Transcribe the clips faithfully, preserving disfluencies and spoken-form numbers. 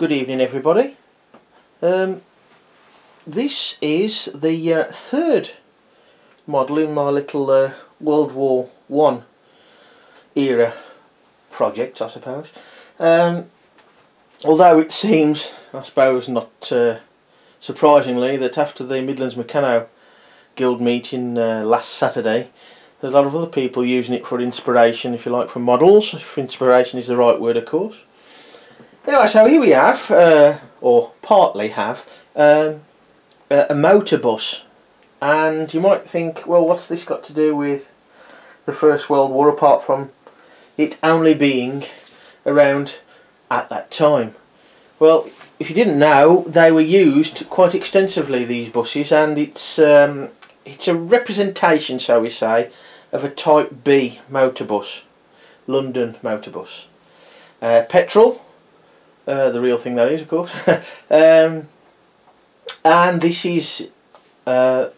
Good evening everybody. Um, this is the uh, third model in my little uh, World War One era project, I suppose. Um, although it seems, I suppose not uh, surprisingly, that after the Midlands Meccano guild meeting uh, last Saturday, there's a lot of other people using it for inspiration, if you like, for models, if inspiration is the right word of course. Anyway, so here we have, uh, or partly have, um, a motor bus, and you might think, well, what's this got to do with the First World War apart from it only being around at that time? Well, if you didn't know, they were used quite extensively, these buses, and it's um, it's a representation, so we say, of a Type B motor bus, London motor bus, uh, petrol. Uh, the real thing that is, of course. um, and this is uh,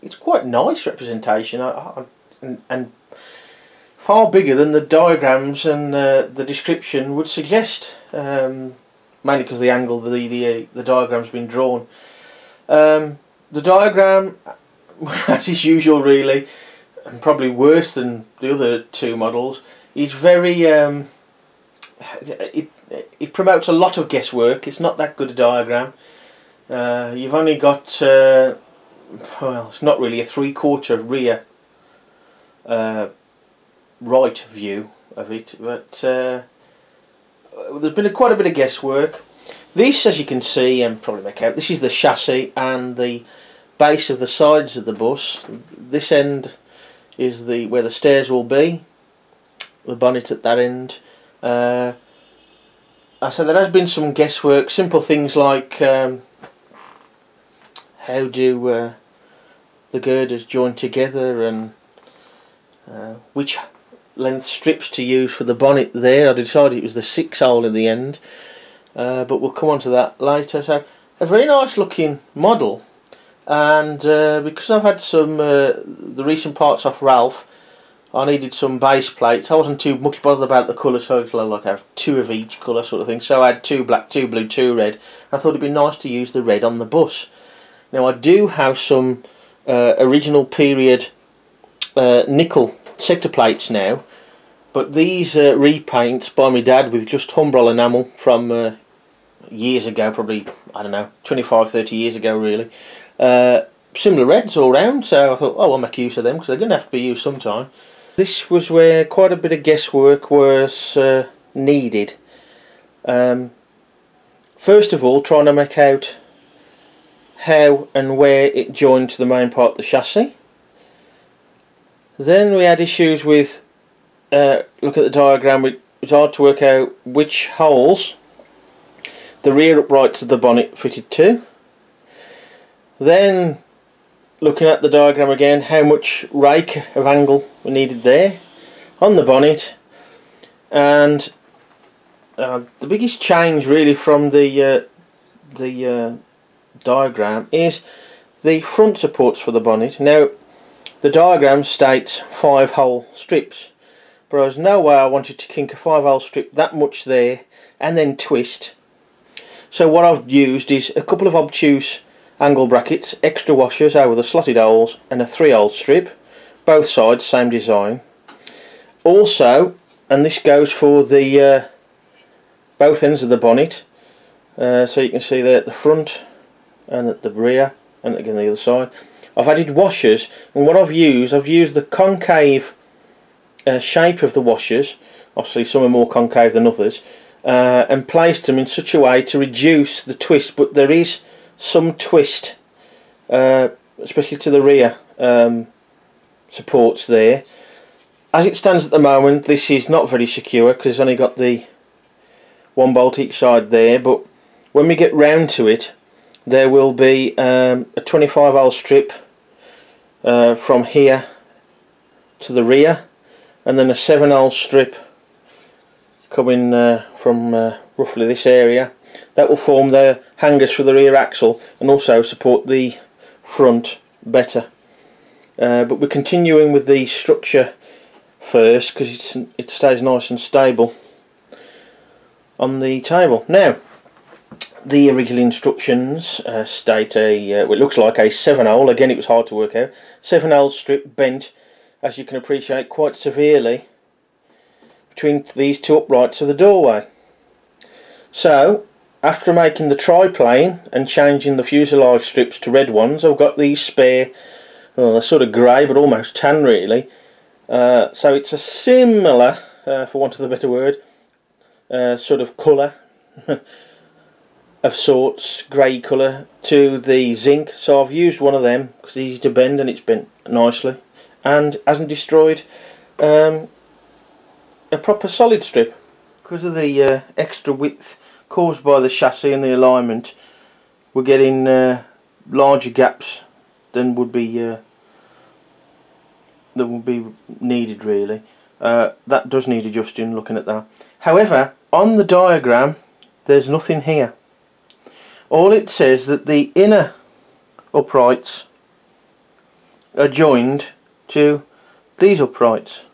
it's quite a nice representation, I, I, and, and far bigger than the diagrams and uh, the description would suggest, um, mainly because the angle the the, uh, the diagram's been drawn. Um, the diagram, as is usual really, and probably worse than the other two models, is very um, it, It promotes a lot of guesswork. It's not that good a diagram. Uh, you've only got, uh, well, it's not really a three-quarter rear uh, right view of it, but uh, there's been a, quite a bit of guesswork. This, as you can see, and probably make out, this is the chassis and the base of the sides of the bus. This end is the where the stairs will be. The bonnet at that end. Uh, I said there has been some guesswork, simple things like um, how do uh, the girders join together, and uh, which length strips to use for the bonnet there. I decided it was the six hole in the end, uh, but we'll come on to that later. So a very nice looking model, and uh, because I've had some uh, the recent parts off Ralph, I needed some base plates. I wasn't too much bothered about the colour, so it's like I have two of each colour sort of thing. So I had two black, two blue, two red. I thought it'd be nice to use the red on the bus. Now I do have some uh, original period uh, nickel sector plates now, but these uh, repaints by my dad with just Humbrol enamel from uh, years ago, probably, I don't know, twenty-five, thirty years ago really. Uh, similar reds all round, so I thought, oh, I'll make use of them because they're going to have to be used sometime. This was where quite a bit of guesswork was uh, needed. Um, first of all, trying to make out how and where it joined to the main part of the chassis. Then we had issues with, uh, look at the diagram, it was hard to work out which holes the rear uprights of the bonnet fitted to. Then looking at the diagram again, how much rake of angle we needed there on the bonnet, and uh, the biggest change really from the uh, the uh, diagram is the front supports for the bonnet. Now the diagram states five hole strips, but there was no way I wanted to kink a five hole strip that much there and then twist. So what I've used is a couple of obtuse angle brackets, extra washers over the slotted holes, and a three hole strip, both sides same design. Also, and this goes for the uh, both ends of the bonnet, uh, so you can see there at the front and at the rear and again the other side, I've added washers, and what I've used, I've used the concave uh, shape of the washers, obviously some are more concave than others, uh, and placed them in such a way to reduce the twist, but there is some twist, uh, especially to the rear um, supports there. As it stands at the moment, this is not very secure because it's only got the one bolt each side there, but when we get round to it there will be um, a twenty-five hole strip uh, from here to the rear, and then a seven hole strip coming uh, from uh, roughly this area. That will form the hangers for the rear axle and also support the front better. Uh, but we're continuing with the structure first because it's, it stays nice and stable on the table. Now, the original instructions uh, state a, uh, what looks like a seven hole, again it was hard to work out, seven hole strip bent, as you can appreciate, quite severely between these two uprights of the doorway. So after making the triplane and changing the fuselage strips to red ones, I've got these spare, well, they're sort of grey but almost tan really, uh, so it's a similar, uh, for want of a better word, uh, sort of colour of sorts, grey colour to the zinc, so I've used one of them because it's easy to bend and it's bent nicely and hasn't destroyed um, a proper solid strip because of the uh, extra width caused by the chassis and the alignment. We're getting uh, larger gaps than would be uh, than would be needed really. Uh, that does need adjusting, looking at that. However, on the diagram there's nothing here. All it says that the inner uprights are joined to these uprights,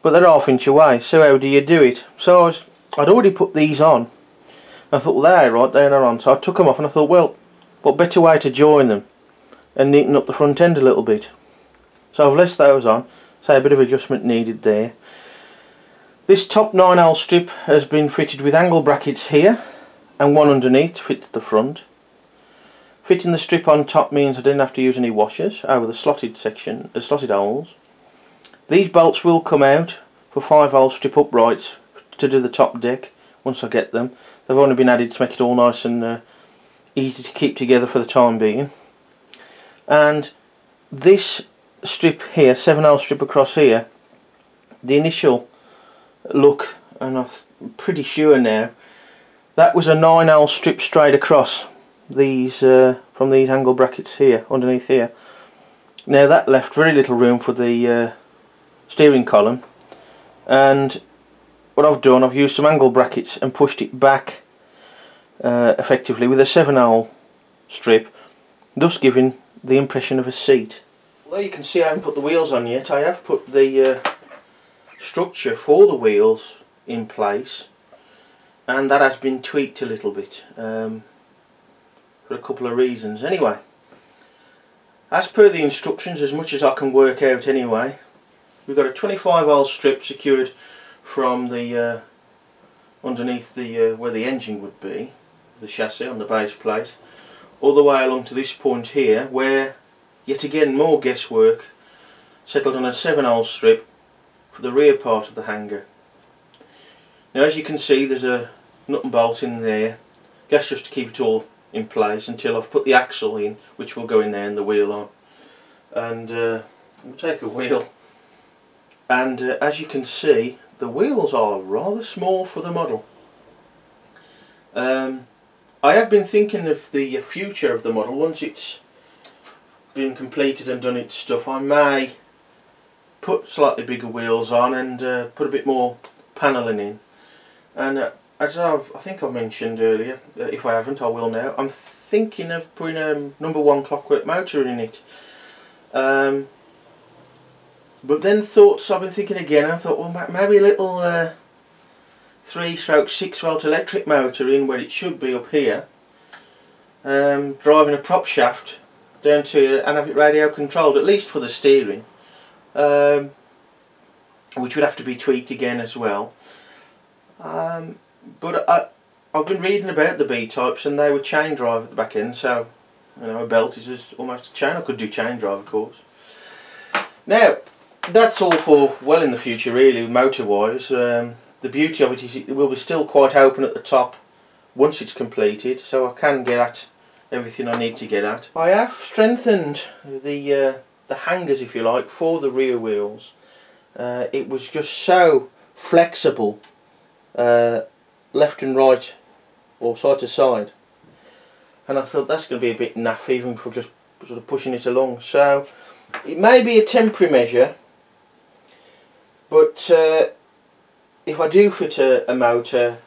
but they're half inch away, so how do you do it? So I was, I'd already put these on. I thought, well, they're right, they are on, so I took them off and I thought, well, what better way to join them and neaten up the front end a little bit. So I've left those on, so a bit of adjustment needed there. This top nine hole strip has been fitted with angle brackets here and one underneath to fit the front. Fitting the strip on top means I didn't have to use any washers over the slotted section, the slotted holes. These bolts will come out for five hole strip uprights to do the top deck once I get them. They've only been added to make it all nice and uh, easy to keep together for the time being. And this strip here, seven hole strip across here, the initial look, and I'm pretty sure now, that was a nine hole strip straight across these uh, from these angle brackets here, underneath here. Now that left very little room for the uh, steering column, and what I've done, I've used some angle brackets and pushed it back uh, effectively with a seven hole strip, thus giving the impression of a seat. Although you can see I haven't put the wheels on yet, I have put the uh, structure for the wheels in place, and that has been tweaked a little bit um, for a couple of reasons. Anyway, as per the instructions, as much as I can work out anyway, we've got a twenty-five hole strip secured from the uh, underneath the uh, where the engine would be, the chassis on the base plate, all the way along to this point here, where yet again more guesswork settled on a seven hole strip for the rear part of the hanger. Now as you can see, there's a nut and bolt in there. That's just to keep it all in place until I've put the axle in, which will go in there, and the wheel on. And uh, we'll take the wheel, and uh, as you can see, the wheels are rather small for the model. Um, I have been thinking of the future of the model. Once it's been completed and done its stuff, I may put slightly bigger wheels on and uh, put a bit more panelling in. And uh, as I've, I think I mentioned earlier, uh, if I haven't I will now, I'm thinking of putting a number one clockwork motor in it. Um, But then thoughts, I've been thinking again, I thought, well, maybe a little uh, three stroke six volt electric motor in where it should be up here, um, driving a prop shaft down to here and have it radio controlled, at least for the steering, um, which would have to be tweaked again as well. Um, but I, I've been reading about the B types and they were chain drive at the back end, so you know, a belt is just almost a chain. I could do chain drive, of course. Now, that's all for well in the future really, motor wise. Um, the beauty of it is it will be still quite open at the top once it's completed, so I can get at everything I need to get at. I have strengthened the uh, the hangers, if you like, for the rear wheels. Uh, it was just so flexible, uh, left and right or side to side, and I thought that's going to be a bit naff even for just sort of pushing it along, so it may be a temporary measure. But uh, if I do fit a, a motor,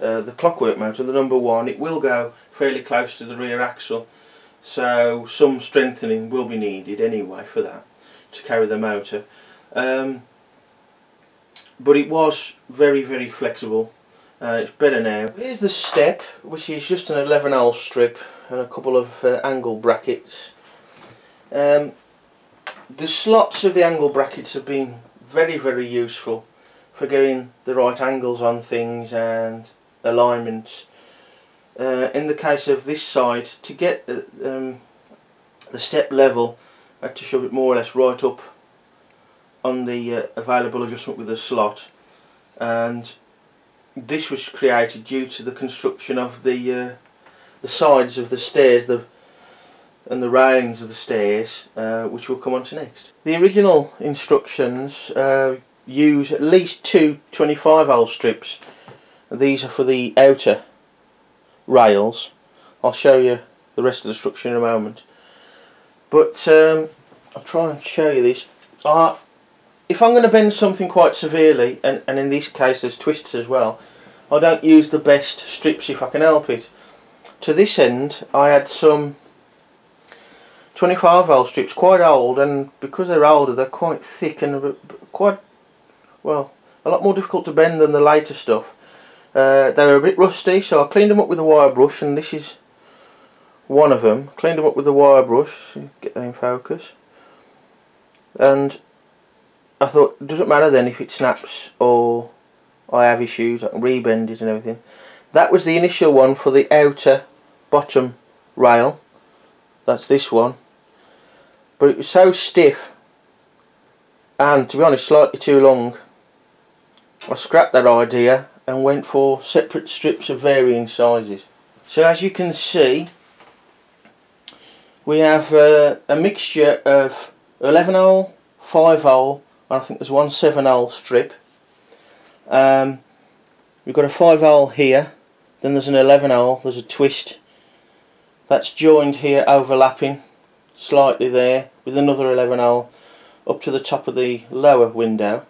uh, the clockwork motor, the number one, it will go fairly close to the rear axle. So some strengthening will be needed anyway for that, to carry the motor. Um, but it was very, very flexible. Uh, it's better now. Here's the step, which is just an eleven hole strip and a couple of uh, angle brackets. Um, the slots of the angle brackets have been very very useful for getting the right angles on things and alignments. Uh, in the case of this side, to get the, um, the step level, I had to shove it more or less right up on the uh, available adjustment with the slot, and this was created due to the construction of the uh, the sides of the stairs the and the railings of the stairs, uh, which we'll come on to next. The original instructions uh, use at least two twenty-five hole strips. These are for the outer rails. I'll show you the rest of the structure in a moment, but um, I'll try and show you this. Uh, if I'm going to bend something quite severely, and, and in this case there's twists as well, I don't use the best strips if I can help it. To this end I had some twenty-five hole strips, quite old, and because they're older they're quite thick and quite, well, a lot more difficult to bend than the later stuff. Uh, they were a bit rusty, so I cleaned them up with a wire brush, and this is one of them. Cleaned them up with a wire brush, get them in focus, and I thought it doesn't matter then if it snaps or I have issues, I can rebend it and everything. That was the initial one for the outer bottom rail, that's this one, but it was so stiff and, to be honest, slightly too long. I scrapped that idea and went for separate strips of varying sizes. So as you can see, we have uh, a mixture of eleven hole, five hole, and I think there's one seven hole strip. Um, we've got a five hole here, then there's an eleven hole, there's a twist that's joined here, overlapping slightly there, with another eleven hole up to the top of the lower window.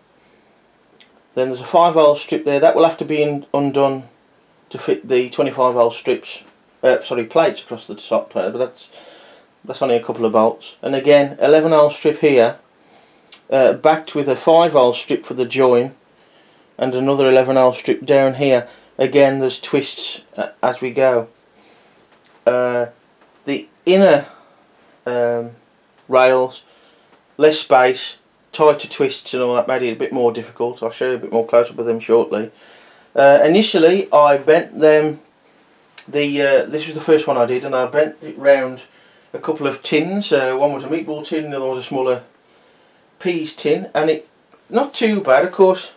Then there's a five hole strip there that will have to be in, undone to fit the twenty-five hole strips, uh, sorry, plates across the top there, but that's that's only a couple of bolts. And again, eleven hole strip here, uh, backed with a five hole strip for the join, and another eleven hole strip down here. Again, there's twists uh, as we go. Uh, the inner um, rails, less space, tighter twists and all that made it a bit more difficult. I'll show you a bit more close up of them shortly. Uh, initially I bent them, the uh, this was the first one I did, and I bent it round a couple of tins. Uh, one was a meatball tin, the other was a smaller peas tin, and it not too bad. Of course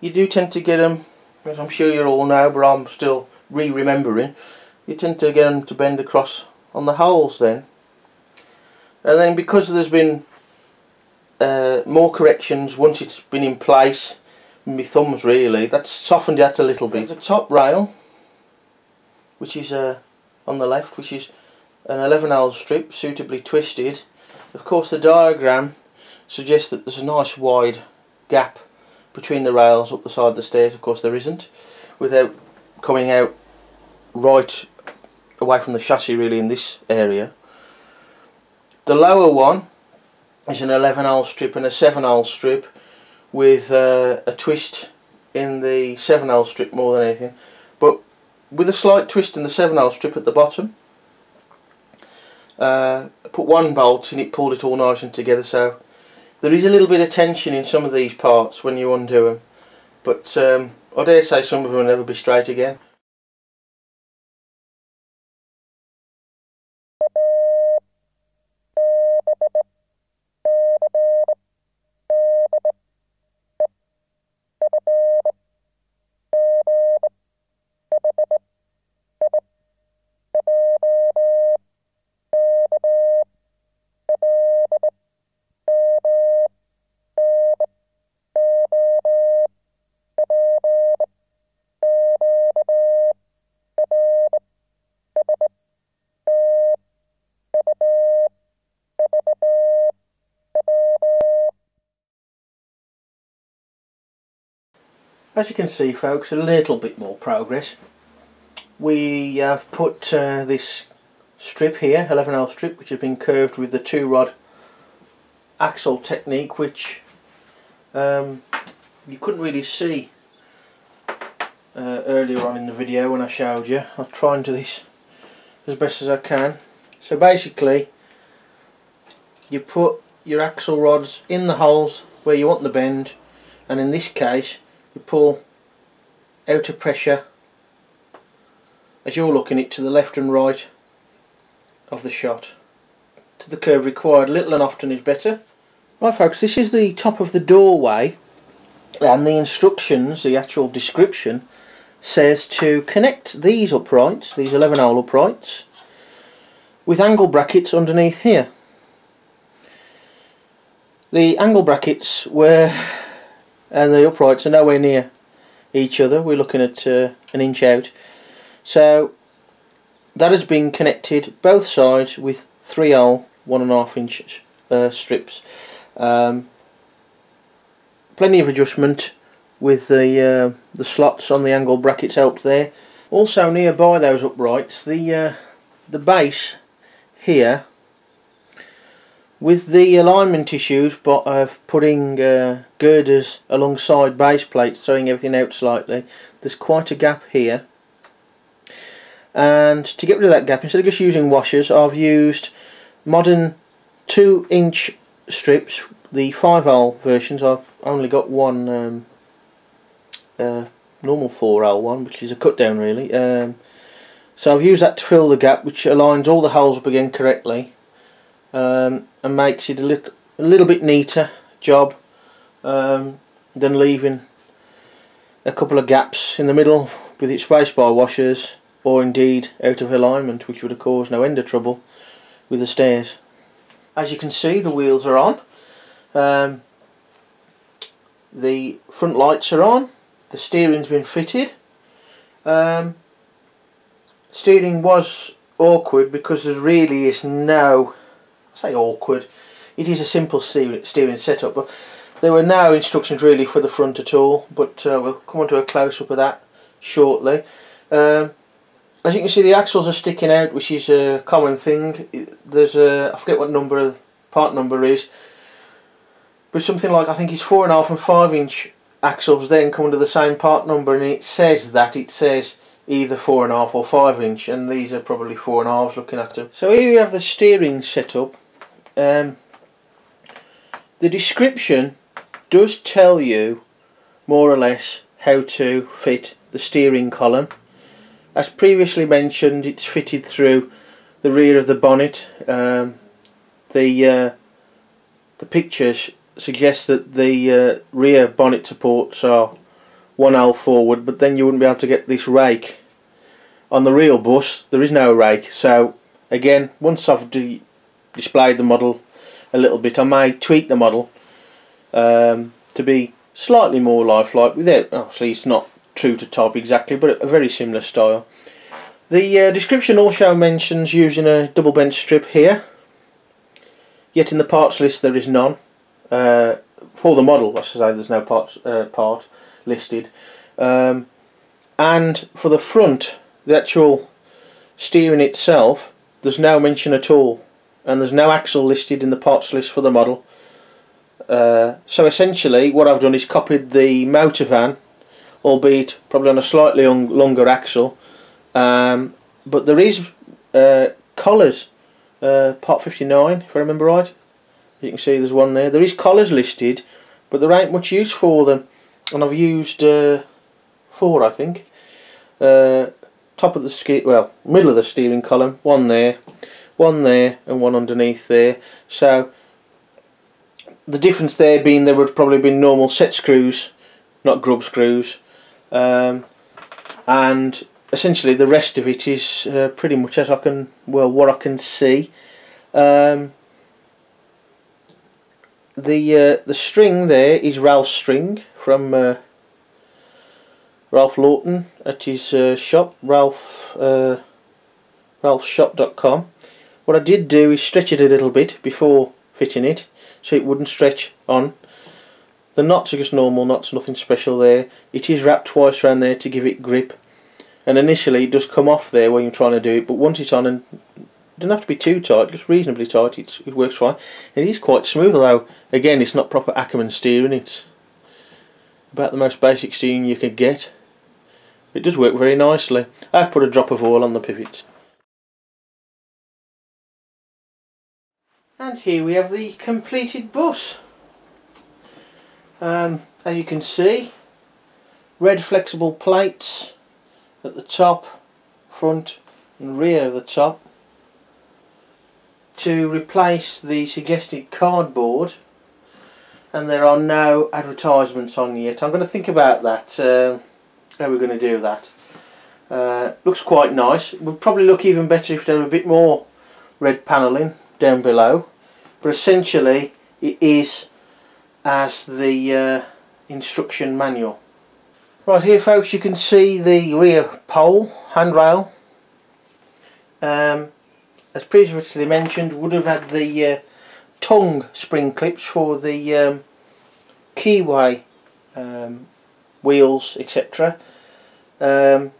you do tend to get them, as I'm sure you all know, but I'm still re-remembering, you tend to get them to bend across on the holes then. And then because there's been Uh, more corrections once it's been in place, my thumbs really, that's softened that a little bit. The top rail, which is uh, on the left, which is an eleven hole strip suitably twisted. Of course the diagram suggests that there's a nice wide gap between the rails up the side of the stairs. Of course there isn't, without coming out right away from the chassis really in this area. The lower one is an eleven hole strip and a seven hole strip with uh, a twist in the seven hole strip more than anything, but with a slight twist in the seven hole strip at the bottom. Uh, put one bolt and it pulled it all nice and together, so there is a little bit of tension in some of these parts when you undo them, but um, I dare say some of them will never be straight again. As you can see, folks, a little bit more progress. We have put uh, this strip here, eleven hole strip, which has been curved with the two rod axle technique, which um, you couldn't really see uh, earlier on in the video when I showed you. I'll try and do this as best as I can. So basically you put your axle rods in the holes where you want the bend, and in this case you pull outer pressure as you're looking it to the left and right of the shot to the curve required. Little and often is better. Right folks, this is the top of the doorway, and the instructions, the actual description, says to connect these uprights, these eleven hole uprights, with angle brackets underneath here. The angle brackets were, and the uprights are nowhere near each other. We're looking at uh, an inch out. So that has been connected both sides with three hole one and a half inch uh, strips. Um, plenty of adjustment with the uh, the slots on the angle brackets out there. Also nearby those uprights, the uh, the base here, with the alignment issues but of putting uh, girders alongside base plates, throwing everything out slightly, there's quite a gap here. And to get rid of that gap, instead of just using washers, I've used modern two inch strips, the five hole versions. I've only got one um, uh, normal four hole one, which is a cut down really, um, so I've used that to fill the gap, which aligns all the holes up again correctly, um, and makes it a little a little bit neater job um, than leaving a couple of gaps in the middle with its spaced by washers, or indeed out of alignment, which would have caused no end of trouble with the stairs. As you can see, the wheels are on, um, the front lights are on, the steering's been fitted. Um, steering was awkward because there really is no, I say awkward, it is a simple steering setup, but there were no instructions really for the front at all, but uh, we'll come on to a close-up of that shortly. Um, As you can see, the axles are sticking out, which is a common thing. There's a, I forget what number, part number is, but something like, I think it's four and a half and five inch axles then come under the same part number, and it says that, it says either four and a half or five inch, and these are probably four and a halves looking at them. So here you have the steering setup. Um, the description does tell you more or less how to fit the steering column. As previously mentioned, it's fitted through the rear of the bonnet. Um, the uh, the pictures suggest that the uh, rear bonnet supports are one hole forward, but then you wouldn't be able to get this rake. On the real bus, there is no rake. So again, once I've de displayed the model a little bit, I may tweak the model um, to be slightly more lifelike. Without, obviously, it's not true to type exactly, but a very similar style. The uh, description also mentions using a double bench strip here, yet in the parts list there is none. Uh, for the model, I should say, there's no parts, uh, part listed. Um, and for the front, the actual steering itself, there's no mention at all, and there's no axle listed in the parts list for the model. Uh, so essentially what I've done is copied the motor van, albeit probably on a slightly longer axle, um, but there is uh, collars, uh, part fifty-nine if I remember right, you can see there's one there. There is collars listed, but there ain't much use for them, and I've used uh, four I think, uh, top of the ski, well middle of the steering column, one there, one there and one underneath there. So the difference there being there would probably be normal set screws, not grub screws. Um, and essentially the rest of it is uh, pretty much as I can, well, what I can see. Um, the uh, the string there is Ralph's string from uh, Ralph Lawton at his uh, shop, Ralph uh, ralph shop dot com. What I did do is stretch it a little bit before fitting it, so it wouldn't stretch on. The knots are just normal knots, nothing special there. It is wrapped twice around there to give it grip, and initially it does come off there when you're trying to do it, but once it's on, and it doesn't have to be too tight, just reasonably tight, it's, it works fine. It is quite smooth, although again it's not proper Ackerman steering, it's about the most basic steering you could get. It does work very nicely. I've put a drop of oil on the pivots. And here we have the completed bus. Um, as you can see, red flexible plates at the top, front and rear of the top, to replace the suggested cardboard, and there are no advertisements on yet. I'm going to think about that, uh, how we're going to do that. Uh, looks quite nice. It would probably look even better if there were a bit more red panelling down below, but essentially it is as the uh, instruction manual. Right, here folks, you can see the rear pole, handrail. Um, as previously mentioned, would have had the uh, tongue spring clips for the um, keyway um, wheels, etc, um,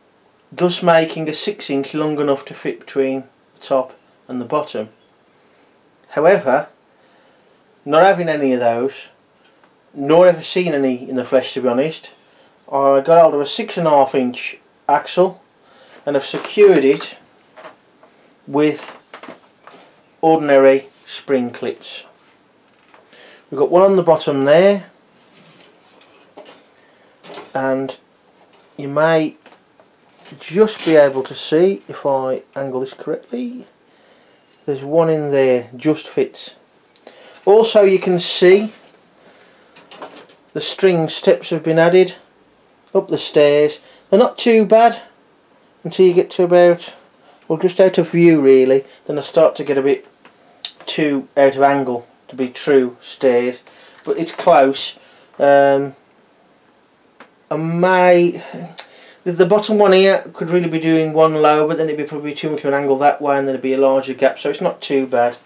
thus making a six inch long enough to fit between the top and the bottom. However, not having any of those, nor ever seen any in the flesh to be honest, I got hold of a six and a half inch axle and have secured it with ordinary spring clips. We've got one on the bottom there, and you may just be able to see, if I angle this correctly, there's one in there, just fits. Also you can see the string steps have been added up the stairs. They're not too bad until you get to about, well, just out of view really, then they start to get a bit too out of angle to be true stairs, but it's close. Um, and my the, the bottom one here could really be doing one low, but then it'd be probably too much of an angle that way, and then it'd be a larger gap, so it's not too bad.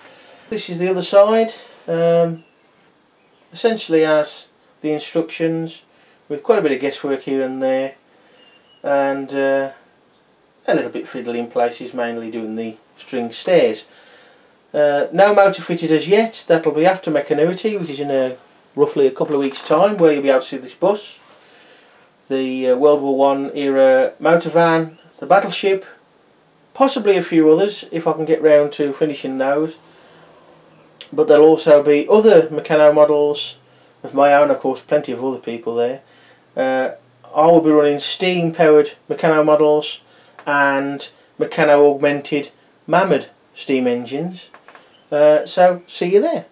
This is the other side, um, essentially as the instructions, with quite a bit of guesswork here and there, and uh, a little bit fiddly in places, mainly doing the string stairs. Uh, no motor fitted as yet. That'll be after Mechanuity, which is in a, roughly a couple of weeks time, where you'll be able to see this bus, the uh, World War One era motor van, the battleship, possibly a few others if I can get round to finishing those. But there'll also be other Meccano models of my own, of course, plenty of other people there. Uh, I will be running steam powered Meccano models and Meccano augmented mammoth steam engines. Uh, so see you there.